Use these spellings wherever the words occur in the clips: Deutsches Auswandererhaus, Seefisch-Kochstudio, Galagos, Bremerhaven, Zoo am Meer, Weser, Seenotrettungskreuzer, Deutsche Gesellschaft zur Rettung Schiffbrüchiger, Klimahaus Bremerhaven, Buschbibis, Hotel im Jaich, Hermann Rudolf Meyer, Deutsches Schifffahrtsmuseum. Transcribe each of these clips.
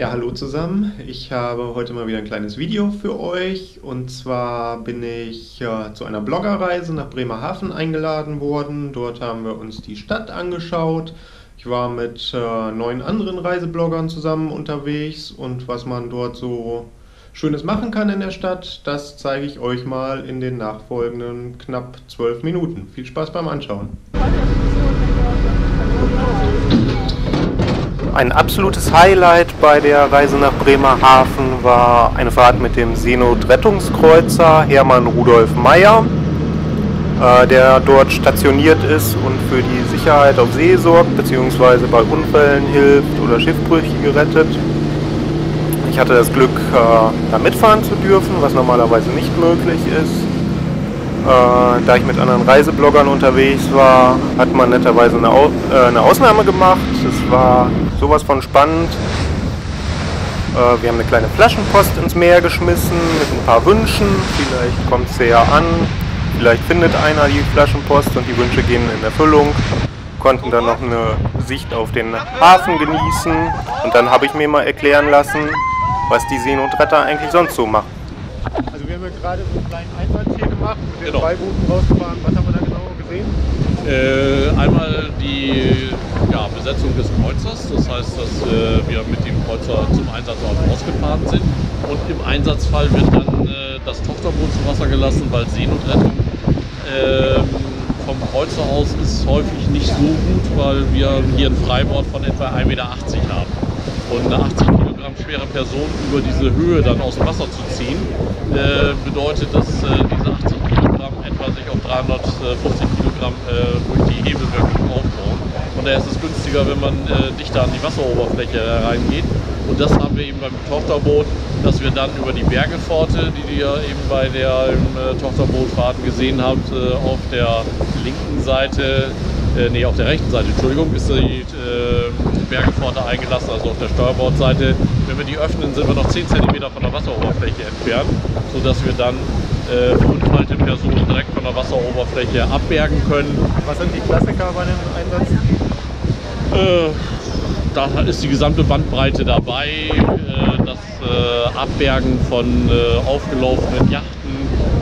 Ja, hallo zusammen. Ich habe heute mal wieder ein kleines Video für euch. Und zwar bin ich zu einer Bloggerreise nach Bremerhaven eingeladen worden. Dort haben wir uns die Stadt angeschaut. Ich war mit 9 anderen Reisebloggern zusammen unterwegs. Und was man dort so Schönes machen kann in der Stadt, das zeige ich euch mal in den nachfolgenden knapp 12 Minuten. Viel Spaß beim Anschauen. Ein absolutes Highlight bei der Reise nach Bremerhaven war eine Fahrt mit dem Seenotrettungskreuzer Hermann Rudolf Meyer, der dort stationiert ist und für die Sicherheit auf See sorgt bzw. bei Unfällen hilft oder Schiffbrüchige rettet. Ich hatte das Glück, da mitfahren zu dürfen, was normalerweise nicht möglich ist. Da ich mit anderen Reisebloggern unterwegs war, hat man netterweise eine Ausnahme gemacht. Es war sowas von spannend. Wir haben eine kleine Flaschenpost ins Meer geschmissen mit ein paar Wünschen. Vielleicht kommt es ja an, vielleicht findet einer die Flaschenpost und die Wünsche gehen in Erfüllung. Konnten dann noch eine Sicht auf den Hafen genießen und dann habe ich mir mal erklären lassen, was die Seenotretter eigentlich sonst so machen. Also wir haben ja gerade so einen kleinen Einsatz hier gemacht, mit den Beibooten rausgefahren. Was haben wir da genau gesehen? Einmal die Besetzung des Kreuzers, das heißt, dass wir mit dem Kreuzer zum Einsatzort rausgefahren sind. Und im Einsatzfall wird dann das Tochterboot zu Wasser gelassen, weil Seenotrettung vom Kreuzer aus ist häufig nicht so gut, weil wir hier ein Freibord von etwa 1,80 Meter haben. Und eine 80 Kilogramm schwere Person über diese Höhe dann aus dem Wasser zu ziehen, bedeutet, dass diese 80 Kilogramm etwa sich auf 350 Kilogramm durch die Hebelwirkung aufbauen. Von daher ist es günstiger, wenn man dichter an die Wasseroberfläche reingeht. Und das haben wir eben beim Tochterboot, dass wir dann über die Bergepforte, die ihr eben bei der Tochterbootfahrten gesehen habt, auf der linken Seite, auf der rechten Seite, Entschuldigung, ist die Bergepforte eingelassen, also auf der Steuerbordseite. Wenn wir die öffnen, sind wir noch 10 cm von der Wasseroberfläche entfernt, sodass wir dann verunfallte Personen direkt von der Wasseroberfläche abbergen können. Was sind die Klassiker bei dem Einsatz? Da ist die gesamte Bandbreite dabei, das Abbergen von aufgelaufenen Yachten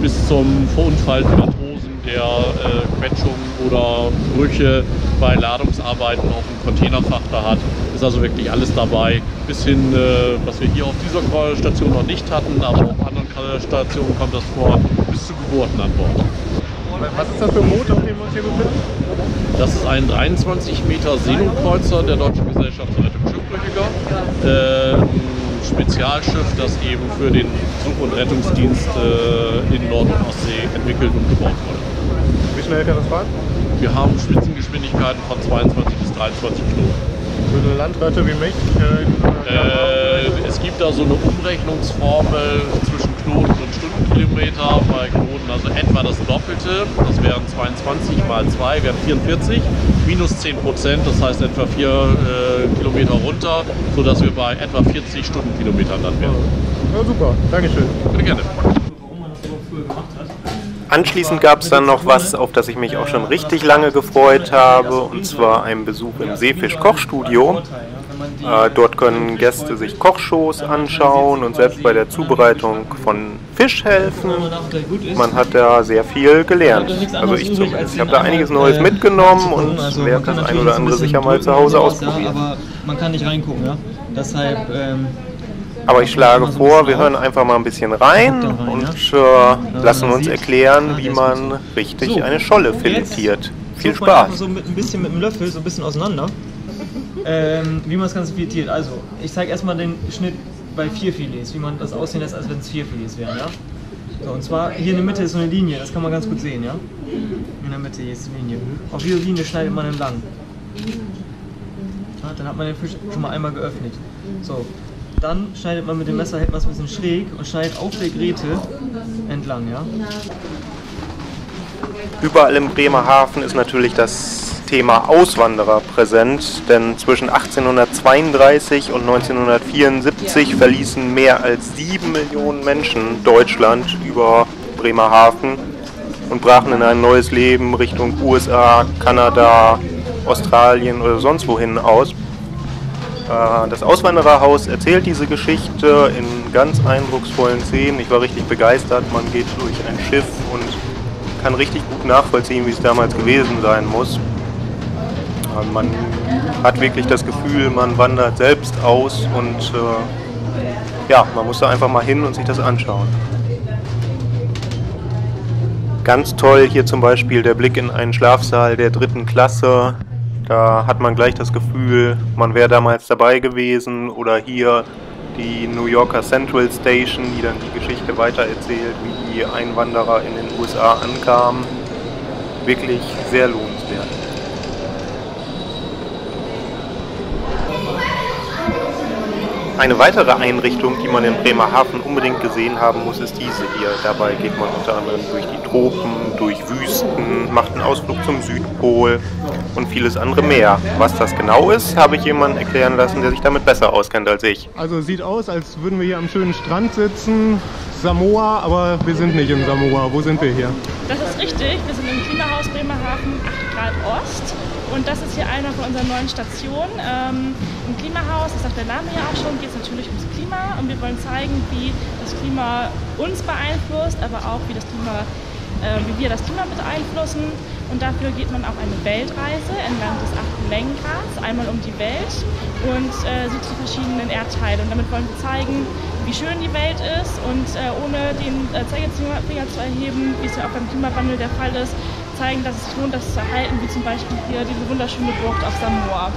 bis zum verunfallten Matrosen, der Quetschung oder Brüche bei Ladungsarbeiten auf dem Containerfrachter hat. Ist also wirklich alles dabei, bis hin, was wir hier auf dieser Station noch nicht hatten, aber auf anderen Stationen kommt das vor, bis zu Geburten an Bord. Was ist das für ein Boot, auf dem wir uns hier befinden? Das ist ein 23 Meter Seenotkreuzer der Deutschen Gesellschaft zur Rettung Schiffbrüchiger. Ein Spezialschiff, das eben für den Such- und Rettungsdienst in Nord- und Ostsee entwickelt und gebaut wurde. Wie schnell kann das fahren? Wir haben Spitzengeschwindigkeiten von 22 bis 23 Knoten. Für eine Landwirte wie mich? Es gibt da so eine Umrechnungsformel zwischen Knoten und Stundenkilometer. Bei Knoten also etwa das Doppelte, das wären 22 mal 2, wären 44, minus 10%, das heißt etwa 4 Kilometer runter, sodass wir bei etwa 40 Stundenkilometern dann wären. Ja, super, Dankeschön. Bitte gerne. Anschließend gab es dann noch was, auf das ich mich auch schon richtig lange gefreut habe, und zwar einen Besuch im Seefisch-Kochstudio. Dort können Gäste sich Kochshows anschauen und selbst bei der Zubereitung von Fisch helfen. Man hat da sehr viel gelernt, also ich zumindest. Ich habe da einiges Neues mitgenommen und werde das ein oder andere sicher mal zu Hause ausprobieren. Aber man kann nicht reingucken, ja? Deshalb... Aber ich schlage vor, wir hören einfach mal ein bisschen rein und lassen uns erklären, wie man richtig eine Scholle filetiert. Viel Spaß! So ein bisschen mit dem Löffel, so ein bisschen auseinander, wie man das Ganze filetiert. Also, ich zeige erstmal den Schnitt bei 4 Filets, wie man das aussehen lässt, als wenn es 4 Filets wären. Ja? So, und zwar hier in der Mitte ist so eine Linie, das kann man ganz gut sehen. Ja? In der Mitte hier ist die Linie. Auf diese Linie schneidet man entlang. Ja, dann hat man den Fisch schon mal einmal geöffnet. So. Dann schneidet man mit dem Messer, hält man es ein bisschen schräg und schneidet auf der Gräte entlang, ja. Überall im Bremerhaven ist natürlich das Thema Auswanderer präsent, denn zwischen 1832 und 1974 verließen mehr als 7 Millionen Menschen Deutschland über Bremerhaven und brachen in ein neues Leben Richtung USA, Kanada, Australien oder sonst wohin aus. Das Auswandererhaus erzählt diese Geschichte in ganz eindrucksvollen Szenen. Ich war richtig begeistert. Man geht durch ein Schiff und kann richtig gut nachvollziehen, wie es damals gewesen sein muss. Man hat wirklich das Gefühl, man wandert selbst aus und ja, man muss da einfach mal hin und sich das anschauen. Ganz toll hier zum Beispiel der Blick in einen Schlafsaal der 3. Klasse. Da hat man gleich das Gefühl, man wäre damals dabei gewesen. Oder hier die New Yorker Central Station, die dann die Geschichte weitererzählt, wie die Einwanderer in den USA ankamen. Wirklich sehr lohnenswert. Eine weitere Einrichtung, die man in Bremerhaven unbedingt gesehen haben muss, ist diese hier. Dabei geht man unter anderem durch die Tropen, durch Wüsten, macht einen Ausflug zum Südpol und vieles andere mehr. Was das genau ist, habe ich jemanden erklären lassen, der sich damit besser auskennt als ich. Also es sieht aus, als würden wir hier am schönen Strand sitzen, Samoa, aber wir sind nicht in Samoa. Wo sind wir hier? Das ist richtig, wir sind im Klimahaus Bremerhaven, 8 Grad Ost. Und das ist hier einer von unseren neuen Stationen. Im Klimahaus, das sagt der Name ja auch schon, geht es natürlich ums Klima. Und wir wollen zeigen, wie das Klima uns beeinflusst, aber auch wie, wie wir das Klima beeinflussen. Und dafür geht man auf eine Weltreise entlang des 8. Längengrads, einmal um die Welt und sieht die verschiedenen Erdteile. Und damit wollen wir zeigen, wie schön die Welt ist und ohne den Zeigefinger zu erheben, wie es ja auch beim Klimawandel der Fall ist, zeigen, dass es sich lohnt, das zu erhalten, wie zum Beispiel hier diese wunderschöne Bucht auf Samoa.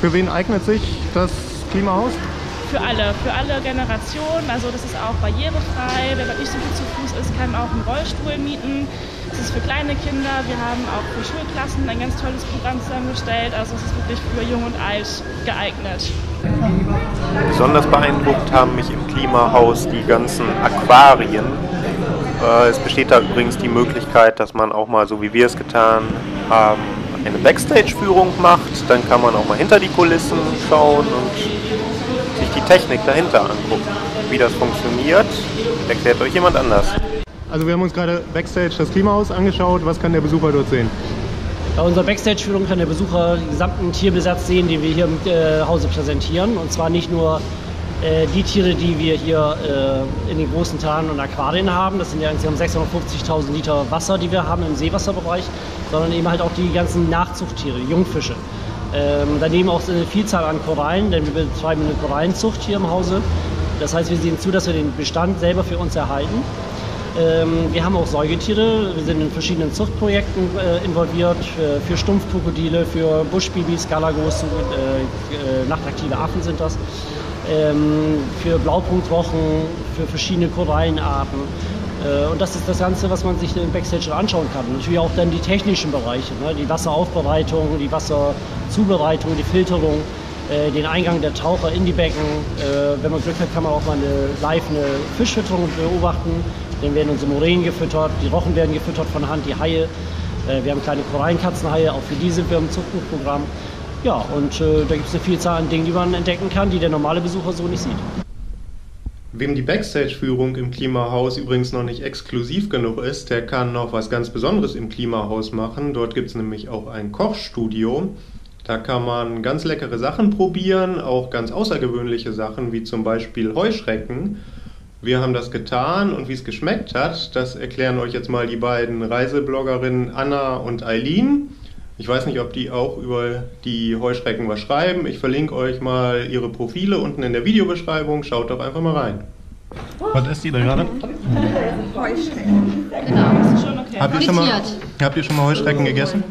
Für wen eignet sich das Klimahaus? Für alle Generationen. Also das ist auch barrierefrei. Wenn man nicht so gut zu Fuß ist, kann man auch einen Rollstuhl mieten. Es ist für kleine Kinder. Wir haben auch für Schulklassen ein ganz tolles Programm zusammengestellt. Also es ist wirklich für Jung und Alt geeignet. Besonders beeindruckt haben mich im Klimahaus die ganzen Aquarien. Es besteht da übrigens die Möglichkeit, dass man auch mal, so wie wir es getan haben, eine Backstage-Führung macht. Dann kann man auch mal hinter die Kulissen schauen und sich die Technik dahinter angucken. Wie das funktioniert, erklärt euch jemand anders. Also wir haben uns gerade Backstage das Klimahaus angeschaut. Was kann der Besucher dort sehen? Bei unserer Backstage-Führung kann der Besucher den gesamten Tierbesatz sehen, den wir hier im Hause präsentieren. Und zwar nicht nur die Tiere, die wir hier in den großen Tannen und Aquarien haben, das sind ja insgesamt 650.000 Liter Wasser, die wir haben im Seewasserbereich, sondern eben halt auch die ganzen Nachzuchttiere, die Jungfische. Daneben auch eine Vielzahl an Korallen, denn wir betreiben eine Korallenzucht hier im Hause. Das heißt, wir sehen zu, dass wir den Bestand selber für uns erhalten. Wir haben auch Säugetiere, wir sind in verschiedenen Zuchtprojekten involviert, für Stumpfkrokodile, für Buschbibis, Galagos, nachtaktive Affen sind das. Für Blaupunktrochen, für verschiedene Korallenarten. Und das ist das Ganze, was man sich im Backstage anschauen kann. Natürlich auch dann die technischen Bereiche, ne? Die Wasseraufbereitung, die Wasserzubereitung, die Filterung, den Eingang der Taucher in die Becken. Wenn man Glück hat, kann man auch mal live eine Fischfütterung beobachten. Dann werden unsere Moränen gefüttert, die Rochen werden gefüttert von Hand, die Haie. Wir haben kleine Korallenkatzenhaie, auch für die sind wir im Zuchtprogramm. Ja, und da gibt es eine Vielzahl an Dingen, die man entdecken kann, die der normale Besucher so nicht sieht. Wem die Backstage-Führung im Klimahaus übrigens noch nicht exklusiv genug ist, der kann noch was ganz Besonderes im Klimahaus machen. Dort gibt es nämlich auch ein Kochstudio. Da kann man ganz leckere Sachen probieren, auch ganz außergewöhnliche Sachen, wie zum Beispiel Heuschrecken. Wir haben das getan und wie es geschmeckt hat, das erklären euch jetzt mal die beiden Reisebloggerinnen Anna und Eileen. Ich weiß nicht, ob die auch über die Heuschrecken was schreiben. Ich verlinke euch mal ihre Profile unten in der Videobeschreibung. Schaut doch einfach mal rein. Was esst ihr da gerade? Heuschrecken. Genau, das ist schon okay. Habt ihr schon mal Heuschrecken gegessen?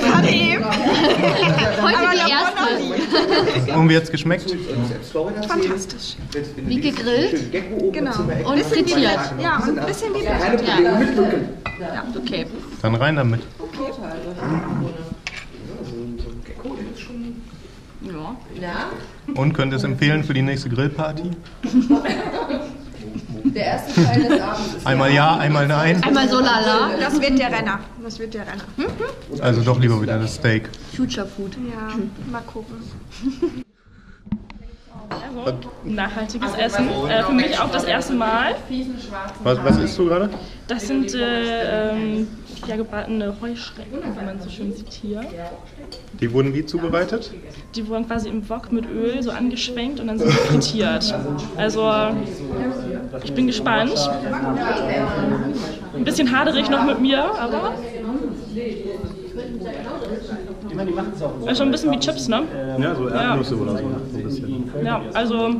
Gerade eben. Heute die erste. Und wie hat's geschmeckt? Fantastisch. Wie gegrillt? Genau. Und frittiert. Ja, und ein bisschen wie frittiert. Ja. Ja, okay. Dann rein damit. Okay. Ja. Und könnt ihr es empfehlen für die nächste Grillparty? Der erste Teil des Abends ist einmal ja, einmal nein. Einmal so lala. Das wird der Renner. Das wird der Renner. Hm? Also doch lieber wieder das Steak. Future Food. Ja, mal gucken. Also, nachhaltiges Essen. Für mich auch das erste Mal. Was isst du gerade? Das sind ja, gebratene Heuschrecken, wie man so schön sieht hier. Die wurden wie zubereitet? Die wurden quasi im Wok mit Öl so angeschwenkt und dann sind sie frittiert. Also ich bin gespannt. Ein bisschen haderig noch mit mir, aber... Ja, schon ein bisschen wie Chips, ne? Ja, so Erdnüsse oder so. Ein bisschen. Ja, also...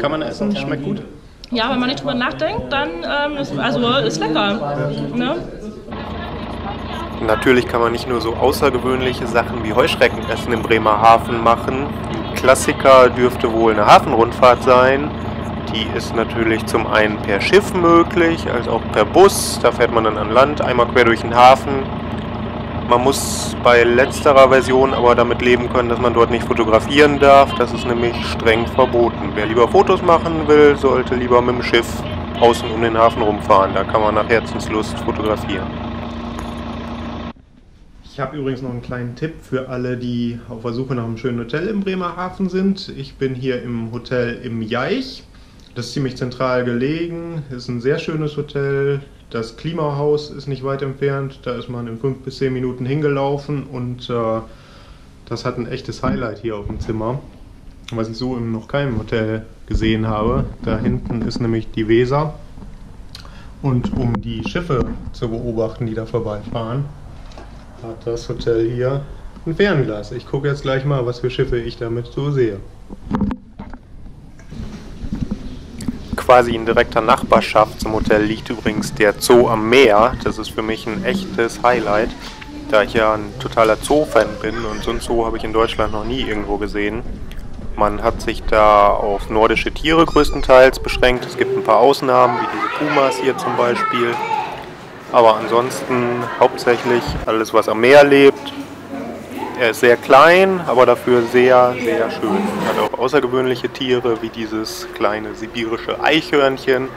Kann man essen? Schmeckt gut? Ja, wenn man nicht drüber nachdenkt, dann ist lecker. Ne? Natürlich kann man nicht nur so außergewöhnliche Sachen wie Heuschreckenessen im Bremerhaven machen. Ein Klassiker dürfte wohl eine Hafenrundfahrt sein. Die ist natürlich zum einen per Schiff möglich, als auch per Bus. Da fährt man dann an Land, einmal quer durch den Hafen. Man muss bei letzterer Version aber damit leben können, dass man dort nicht fotografieren darf. Das ist nämlich streng verboten. Wer lieber Fotos machen will, sollte lieber mit dem Schiff außen um den Hafen rumfahren. Da kann man nach Herzenslust fotografieren. Ich habe übrigens noch einen kleinen Tipp für alle, die auf der Suche nach einem schönen Hotel im Bremerhaven sind. Ich bin hier im Hotel im Jaich. Das ist ziemlich zentral gelegen, ist ein sehr schönes Hotel. Das Klimahaus ist nicht weit entfernt, da ist man in 5 bis 10 Minuten hingelaufen und das hat ein echtes Highlight hier auf dem Zimmer, was ich so in noch keinem Hotel gesehen habe. Da hinten ist nämlich die Weser und um die Schiffe zu beobachten, die da vorbeifahren, hat das Hotel hier ein Fernglas. Ich gucke jetzt gleich mal, was für Schiffe ich damit so sehe. Quasi in direkter Nachbarschaft zum Hotel liegt übrigens der Zoo am Meer. Das ist für mich ein echtes Highlight, da ich ja ein totaler Zoo-Fan bin und so einen Zoo habe ich in Deutschland noch nie irgendwo gesehen. Man hat sich da auf nordische Tiere größtenteils beschränkt. Es gibt ein paar Ausnahmen, wie diese Pumas hier zum Beispiel. Aber ansonsten hauptsächlich alles, was am Meer lebt. Er ist sehr klein, aber dafür sehr, sehr schön. Er hat auch außergewöhnliche Tiere, wie dieses kleine sibirische Eichhörnchen,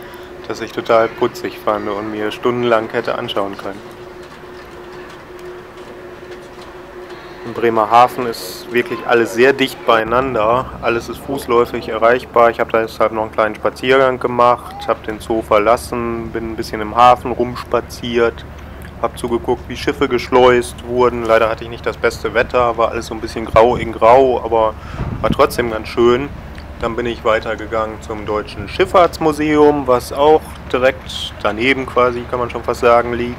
das ich total putzig fand und mir stundenlang hätte anschauen können. In Bremerhaven ist wirklich alles sehr dicht beieinander. Alles ist fußläufig erreichbar. Ich habe da deshalb noch einen kleinen Spaziergang gemacht, habe den Zoo verlassen, bin ein bisschen im Hafen rumspaziert. Hab zugeguckt, wie Schiffe geschleust wurden. Leider hatte ich nicht das beste Wetter, war alles so ein bisschen grau in grau, aber war trotzdem ganz schön. Dann bin ich weitergegangen zum Deutschen Schifffahrtsmuseum, was auch direkt daneben quasi, kann man schon fast sagen, liegt.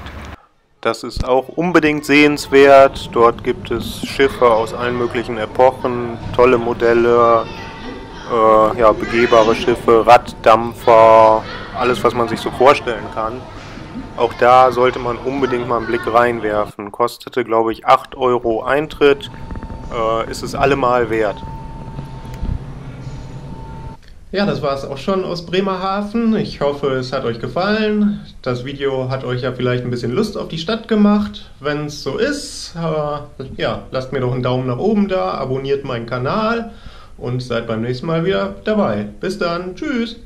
Das ist auch unbedingt sehenswert. Dort gibt es Schiffe aus allen möglichen Epochen, tolle Modelle, ja, begehbare Schiffe, Raddampfer, alles, was man sich so vorstellen kann. Auch da sollte man unbedingt mal einen Blick reinwerfen. Kostete, glaube ich, 8 € Eintritt. Ist es allemal wert. Ja, das war es auch schon aus Bremerhaven. Ich hoffe, es hat euch gefallen. Das Video hat euch ja vielleicht ein bisschen Lust auf die Stadt gemacht. Wenn es so ist, ja, lasst mir doch einen Daumen nach oben da, abonniert meinen Kanal und seid beim nächsten Mal wieder dabei. Bis dann, tschüss!